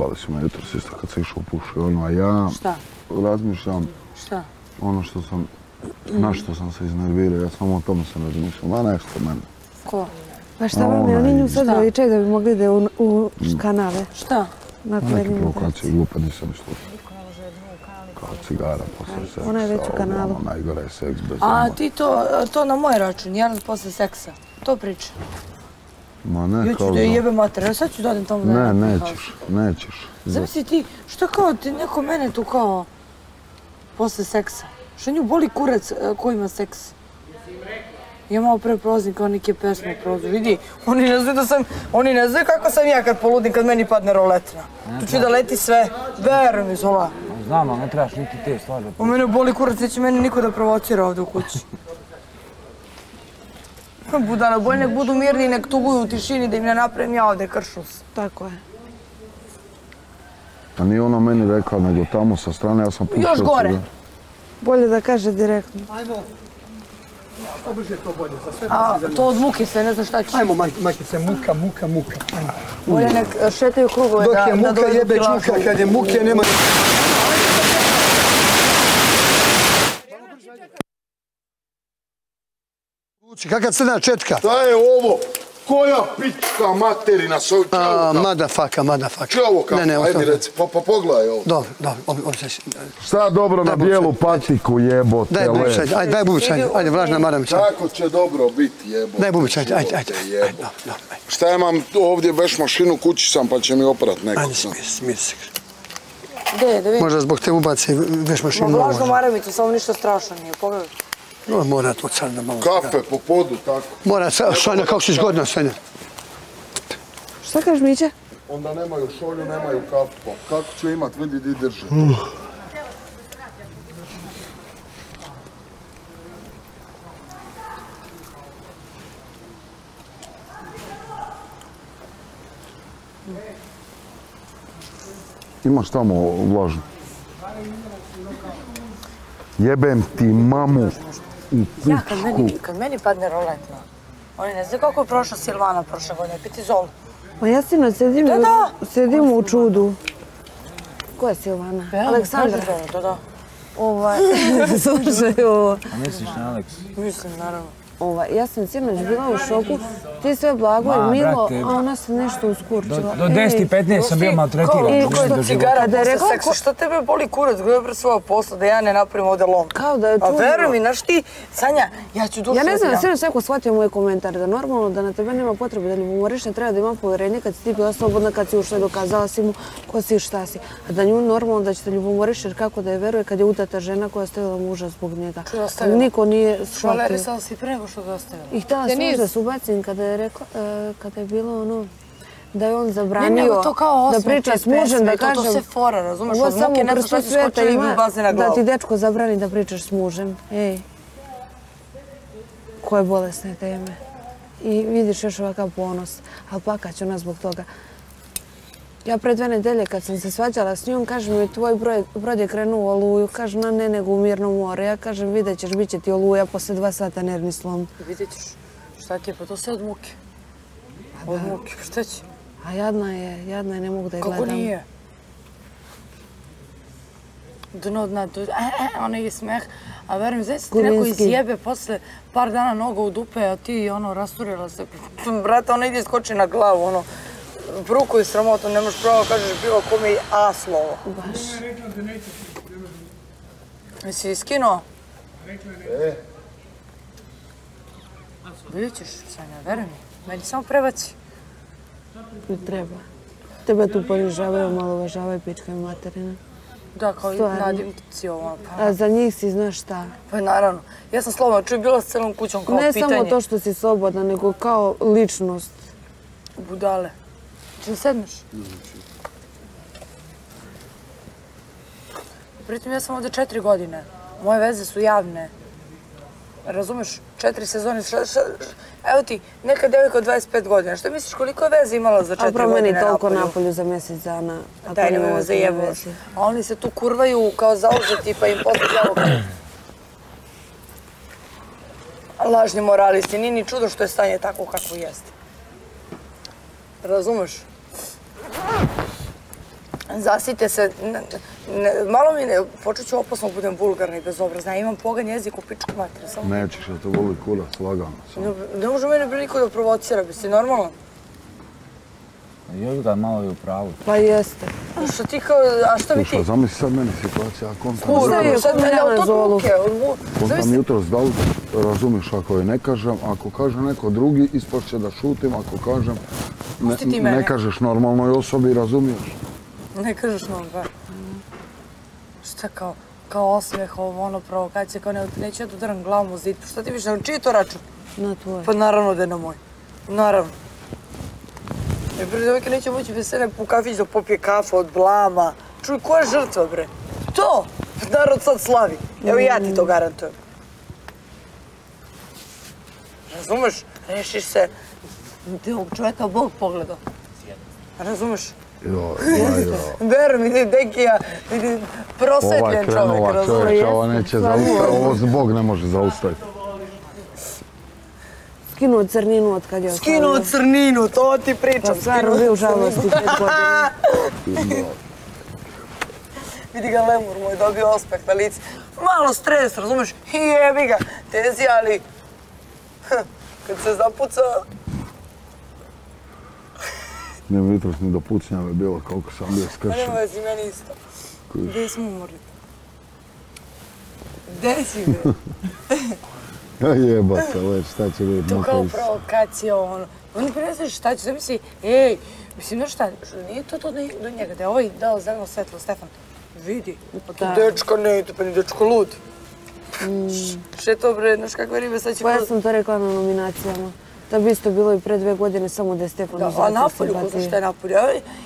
Jebali si me jutros isto kad si išao u pušu, ono, a ja... Šta? Razmišljam... Šta? Ono što sam... Na što sam se iznervirao, ja samo o tome sam razmišljam, a nešto o mene. Ko? Pa šta vam je, oni nju sad veličaju da bi mogli da u kanale. Šta? Na neke provokacije, glupa, nisam ništa. Kao cigara, posle seksa. Ona je već u kanalu. Najgore je seks bez omora. A ti to na moj račun, jel posle seksa? To priča. Ma ne, kao... Ja ću da jebe mater, evo sad ću da odem tamo da je... Ne, nećeš. Zamisli ti, što kao ti neko mene tu kao... Posle seksa. Što nju boli kurac ko ima seks? Ja malo pre prolazim kao neke pesme prolazim, vidi, oni ne znaju kako sam ja kad poludim kad meni padne roletna. Tu ću da leti sve, veruj mi zola. Znam, ali ne trebaš niti te stvari da... U mene boli kurac, neće meni niko da provocira ovde u kući. Budala, bolj nek budu mirni i nek tuguju u tišini da im ne napravim ja ovde kršus. Tako je. A nije ona meni rekla, nego tamo sa strane, ja sam puštao... Još gore. Bolje da kaže direktno. Ajmo. Što brže to bolje, za sve da si za nas. A to od muke se, ne znam šta ću. Ajmo majkice, muka. Bolje nek šetaju krugove da dođu pilašu. Dok je muka jebe čuka, kad je muke nema... Kakav crna četka? Da je ovo? Koja pička materina s ovim čavuka? Madafaka. Čavuka? Ajde reci, pa pogledaj ovo. Dobro. Šta dobro na bijelu patiku jebote? Daj bubić, ajde, vlažna maramića. Tako će dobro biti jebote. Daj bubić, ajde. Šta ja imam ovdje veš mašinu, kući sam pa će mi oprat nekog. Ajde, smiri se. Gde je, da vidim? Možda zbog te ubaci veš mašinu. Ma vlažnu maramicu, samo ništa strašno nije, pogledaj. Mora to crna malo... Kafe po podu, tako. Mora, Sonja, kako si zgodna, Sonja. Šta kaži, Miće? Onda nemaju šolju, nemaju kafu. Kako će imat, vidi di drže. Imaš tamo vlažno. Jebem ti mamu. Ja, kad meni padne roletna, oni ne znaju kako je prošla Silvana prošle godine, piti Zolu. Ma ja sinoć sedim u čudu. Ko je Silvana? Aleksandra. Da. Slušaj ovo. A misliš na Aleks? Mislim, naravno. Ja sam sinoć bila u šoku, ti sve blago i milo, a ona se nešto uskurčila. Do 10:15 sam bio maltretiran. Kao i cigara, da je rekao seksu, šta tebe boli kurac, gledaj pre svoja posla, da ja ne napravim ovde lom. Kao da je čudno. A veruj mi, znaš ti, Sanja, ja ću dušo... Ja ne znam, sinoć neko shvatio moj komentar, da normalno da na tebe nema potrebe, da ni umoriš, ne treba da imam poverenje kad si ti bila slobodna, kad si ušla i dokazala si mu ko si i šta si. A da nju normalno da će te ljubomoriš, jer kako da je veruje kad je udata žena koja je ostavila muža zbog njega. Niko nije shvatio. Što ga ostavila. I htjela se možda s ubacim kada je bilo ono da je on zabranio da priča s mužem, da kažem to se fora, razumeš, od muke ne znaš da ti skoče i baze na glavu. Da ti dečko zabrani da pričaš s mužem. Ej, koje bolesne teme. I vidiš još ovakav ponos, ali plakaću ona zbog toga. Ja pre 2 nedelje kad sam se svađala s njom, kaže mi tvoj brod je krenuo u oluju, kaže na ne nego u mirno more. Ja kažem vidjet ćeš, bit će ti oluja, posle 2 sata nervni slom. Vidjet ćeš, šta ti je, pa to sve od muke. Od muke, šta će? A jadna je, ne mogu da je gledam. Kako nije? Dno dna, onaj je smeh, a verujem, znači ti neko izjebe posle par dana noga u dupe, a ti ono rasturila se. Brate, ona ide skoči na glavu, ono. Bruku je sramotno, ne možeš pravo kažeš bilo ko mi je A slovo. Baš. Jesi iskinuo? Vidjet ćeš, Sanja, veruj mi. Meni samo prebaci. Ne treba. Tebe tu ponižavaju, malo uvažavaju pička i materina. Da, kao i nadim ti ovo. A za njih si znaš šta? Pa naravno. Ja sam slobodna, čuj, bila s celom kućom kao pitanje. Ne samo to što si slobodna, nego kao ličnost. Budale. Če da sedneš? Pritom ja sam ovde 4 godine. Moje veze su javne. Razumeš? 4 sezone. Evo ti, neka devojka od 25 godina. Šta misliš koliko je veze imala za 4 godine napolju? A promeni toliko napolju za mjesec dana. Daj, nemoj zajebalo. A oni se tu kurvaju kao zauzeti pa im poslije zavokaju. Lažni moralisti. Nije ni čudo što je stanje tako kako jeste. Razumeš? Zasite se, malo mi ne, počet ću opasno budem vulgarna i bezobrazna, imam pogan jezik u pičku mater. Nećeš da te voli kurac, lagano. Ne može mene priliku da provocira, bi si normalno? Još ga malo je u pravu. Pa jeste. Što ti kao, a šta bi ti? Sluša, zamisli sad mene situacija, kontam jutro s Dalilu, razumiš ako je ne kažem, ako kaže neko drugi, ispašće da šutim, ako kažem, ne kažeš normalnoj osobi, razumiješ? Ne kažeš nam ba. Šta kao osmeh ovo, ono provokacija, kao neću ja da udaram glavom u zid. Šta ti više, čiji je to račun? Na tvoj. Pa naravno da je na moj. Naravno. Jer prije ovdje neće moći vesene u kafić da popije kafa od blama. Čuj, ko je žrtva bre? To! Narod sad slavi. Evo ja ti to garantujem. Razumeš? Rešiš se. Ti ovog čoveka Bog pogledao. Razumeš? Veruj mi, deki ja prosvetljen čovjek. Ovo je krenula čovječa, ovo neće zaustaviti, ovo zbog ne može zaustaviti. Skinuo crninu od kad je ostavio. Skinuo crninu, to ti pričam. Pa stvarno bi u žalosti 5 godina. Vidi ga lemur moj, dobio osmeh na lici. Malo stres, razumeš? Jebi ga, tezi, ali kad se zapuca... Nema jutros ni do pucnjave bilo, koliko sam bio skršen. Nema vezi, meni isto. Gdje smo umorili? Gdje si bio? Jebate, leć, šta će biti? To kao provokacija, ono. Oni prineseš šta će, zamisli, ej, mislim, znaš šta, nije to do njega, da je ovaj dao zeleno svetlo, Stefan. Vidi, pa to dečko ne ide, pa ni dečko lud. Šta je to, bre, znaš kakve ribe sad će... Pa ja sam to rekla na nominacijama. Da bi isto bilo i pre 2 godine, samo da je Stefan uzeti. A napolju, ko znaš šta je napolju?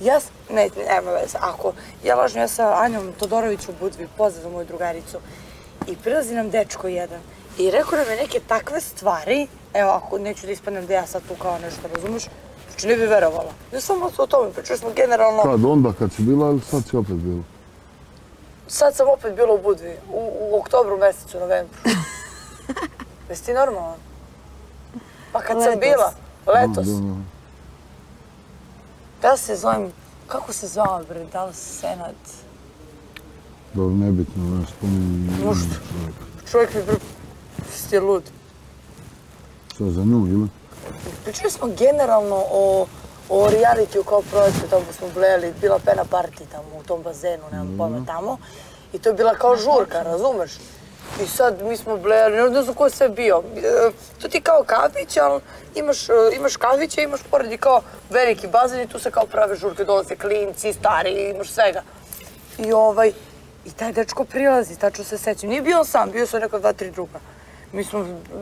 Ja, ne, nema veze, ako ja lažem, ja sa Anjom Todorović u Budvi, pozdrav za moju drugaricu, i prilazi nam dečko jedan i rekao nam je neke takve stvari, evo, ako neću da ispadnem da ja sad tu kao nešto, razumeš, znači ne bi verovala. Ja samo o tome, pričali smo generalno... Kad, onda kad si bila ili sad si opet bila? Sad sam opet bila u Budvi, u oktobru, mesecu, novembru. Jesi ti normalan? Pa kad sam bila, letos, da se zovem, kako se zvala bre, da li Senad? Dobro, nebitno, ja spominjem ime čovjeka. Čovjek mi bre, ste lud. Šta, za nju ili? Pričali smo generalno o realitiju kao projektu, tamo smo blejali, bila pena party tamo u tom bazenu, nemam pojma tamo. I to je bila kao žurka, razumeš? I sad mi smo blejali, ne znam ko je sve bio. To ti kao kafić, ali imaš kafiće, imaš pored i kao veliki bazen i tu se kao prave žurke, dolaze klinci, stari, imaš svega. I taj dečko prilazi, tačno se sećam. Nije bio sam, bio sam neka 2-3 druga.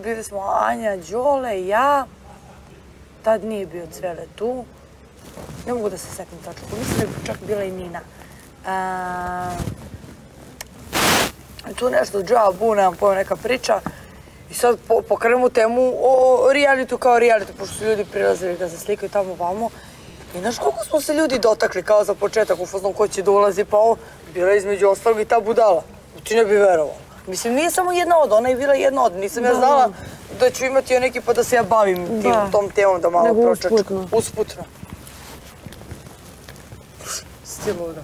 Bili smo Anja, Đole, ja. Tad nije bio Cvele tu. Ne mogu da se setim tačno. Mislim da je čak bila i Nina. Tu nešto džabu, nemam pojma, neka priča. I sad pokrenemo temu o realitu kao realitu, pošto su ljudi prilazili da se slikaju tamo vamo. I znaš koliko smo se ljudi dotakli kao za početak, u fazonu ko će da ulazi, pa ovo, bila je između ostalog i ta budala. Ti ne bi verovala. Mislim, nije samo jedna od, ona je bila jedna od. Nisam ja znala da ću imati joj neki pa da se ja bavim tom temom, da malo pročaču. Usputno. Usputno. Stilu da.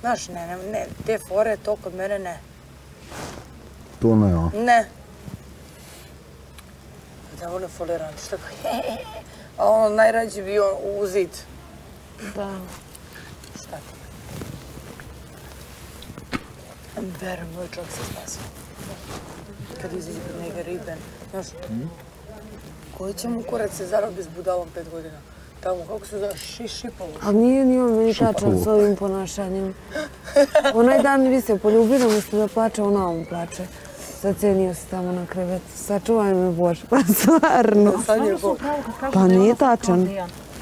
Znaš, ne, te fore, to kod mene ne. To ne, a? Ne. Da ono folirano, što tako hehehe. A ono najrađe bi on u zid. Da. Šta ti? Verujem, moj čovjek se spasio. Kad iziđe kod njega riben. Znaš, koji će mu kurac se zarobi s budalom 5 godina? Tamo, kako se zove, Šipović. A nije ni on meni tačan s ovim ponašanjem. Onaj dan vi se poljubili, umjesto da plače, ona vam plače. Zacenio se tamo na krevet. Sačuvaj me Bože, pa stvarno. Pa nije tačan.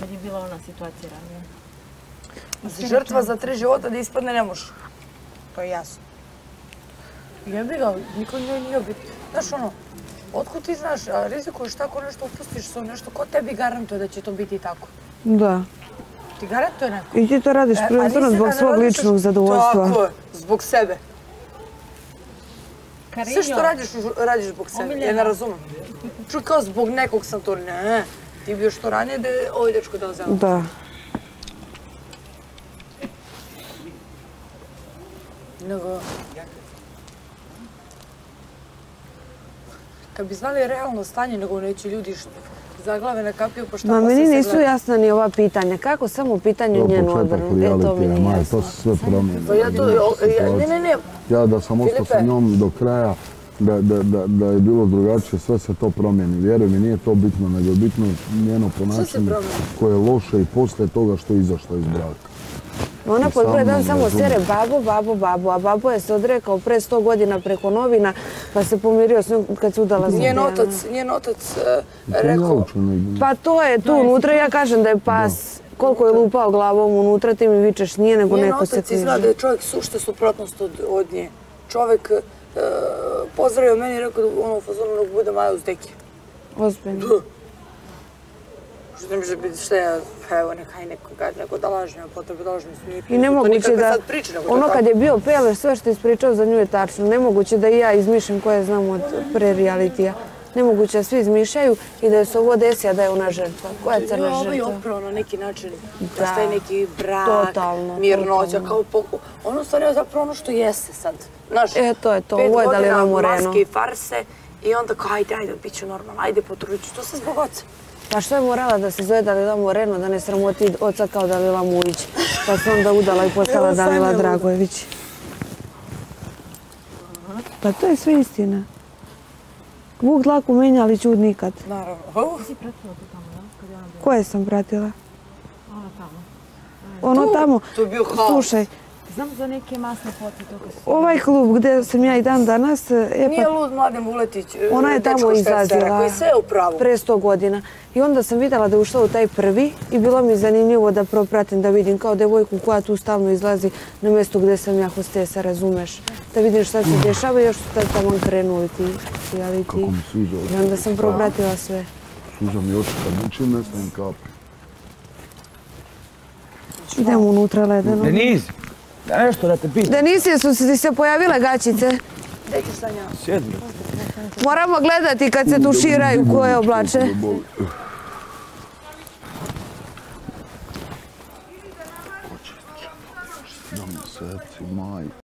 Kad je bila ona situacija ranije. Žrtva za 3 života da ispadne ne može. To je jasno. Ja bi ga, niko njoj nije biti. Znaš ono, otkud ti znaš, rizikuješ tako nešto, upustiš se u nešto, ko tebi garantuje da će to biti tako? Da. Ti garantuje neko? I ti to radiš prvenstveno zbog svog ličnog zadovoljstva. Tako je, zbog sebe. Sve što radiš, radiš zbog sebe, ja ne razumem. Čuj kao zbog nekog sam to, ne, ti bi još to ranije da je ovo dječko dao zemlju. Da. Nego, kad bi znali realno stanje, nego neće ljudi zaglave na kapiju, pošto posle se gleda. Ma meni nisu jasna ni ova pitanja. Kako samo pitanje njenu odbrnu? E, to mi nije jasno. To se sve promijene. Ne. Ja da sam ostao sa njom do kraja, da je bilo drugačije, sve se to promijeni. Vjeruj mi, nije to bitno, nego je bitno njeno ponašanje koje je loše i poslije toga što je izašla iz braka. Ona po prvi dan samo sere babo, a babo je se odrekao pre 100 godina preko novina, pa se pomirio s njom kad se udala za njena. Njen otac rekao... Pa to je tu unutra, ja kažem da je pas. Koliko je lupao glavom unutra, ti mi vičeš nije, nego neko se križe. Njen otac izgleda da je čovjek sušte suprotnost od nje. Čovjek pozdravio meni i rekao da u fazonu nego budem aja uz deke. Ozbiljno. Što ne može biti šta je, evo nekaj neko dalažnja, potrebe dalažnja su nije priča. I nemoguće da, ono kad je bio Peleš, sve što je ispričao za nju je tačno. Nemoguće da i ja izmišljam koje znam od pre-realitija. Nemoguće da svi izmišljaju i da se ovo desi, a da je ona žrtva. Koja je crna žrtva? Ovo je opravo na neki način, da staje neki brak, mirnoća, kao poku. Ono stvarno je zapravo ono što jeste sad. Znaš, 5 godina maske i farse i onda kao ajde, bit ću normalno, ajde potrudit ću, to se zbog oca. Pa što je morala da se zove Dalila Moreno, da ne sramoti oca kao Dalila Mujić, pa se onda udala i postala Dalila Dragojević. Pa to je sve istina. Vuk dlaku menja, ali ćud nikad. Naravno. Ti si pratila to tamo, da? Koje sam pratila? Ono tamo. To je bio haos. Slušaj. Znam za neke masne pote, toga su... Ovaj klub gdje sam ja i dan danas... Nije lud Mladen Vuletić, ona je tamo izlazila pre 100 godina. I onda sam vidjela da je ušla u taj prvi i bilo mi zanimljivo da propratim, da vidim kao devojku koja tu stalno izlazi na mjestu gdje sam ja hostesa, razumeš? Da vidim šta se dešava i još su tamo krenuli ti. I onda sam propratila sve. Suza mi oči kad učim, ne sam kapi. Idemo unutra ledeno. Deniz! Da nešto da te pitam. Denise, su ti se pojavile gaćice? Sjedli. Moramo gledati kad se tuširaju koje oblače. Ko će da mi srci, maj.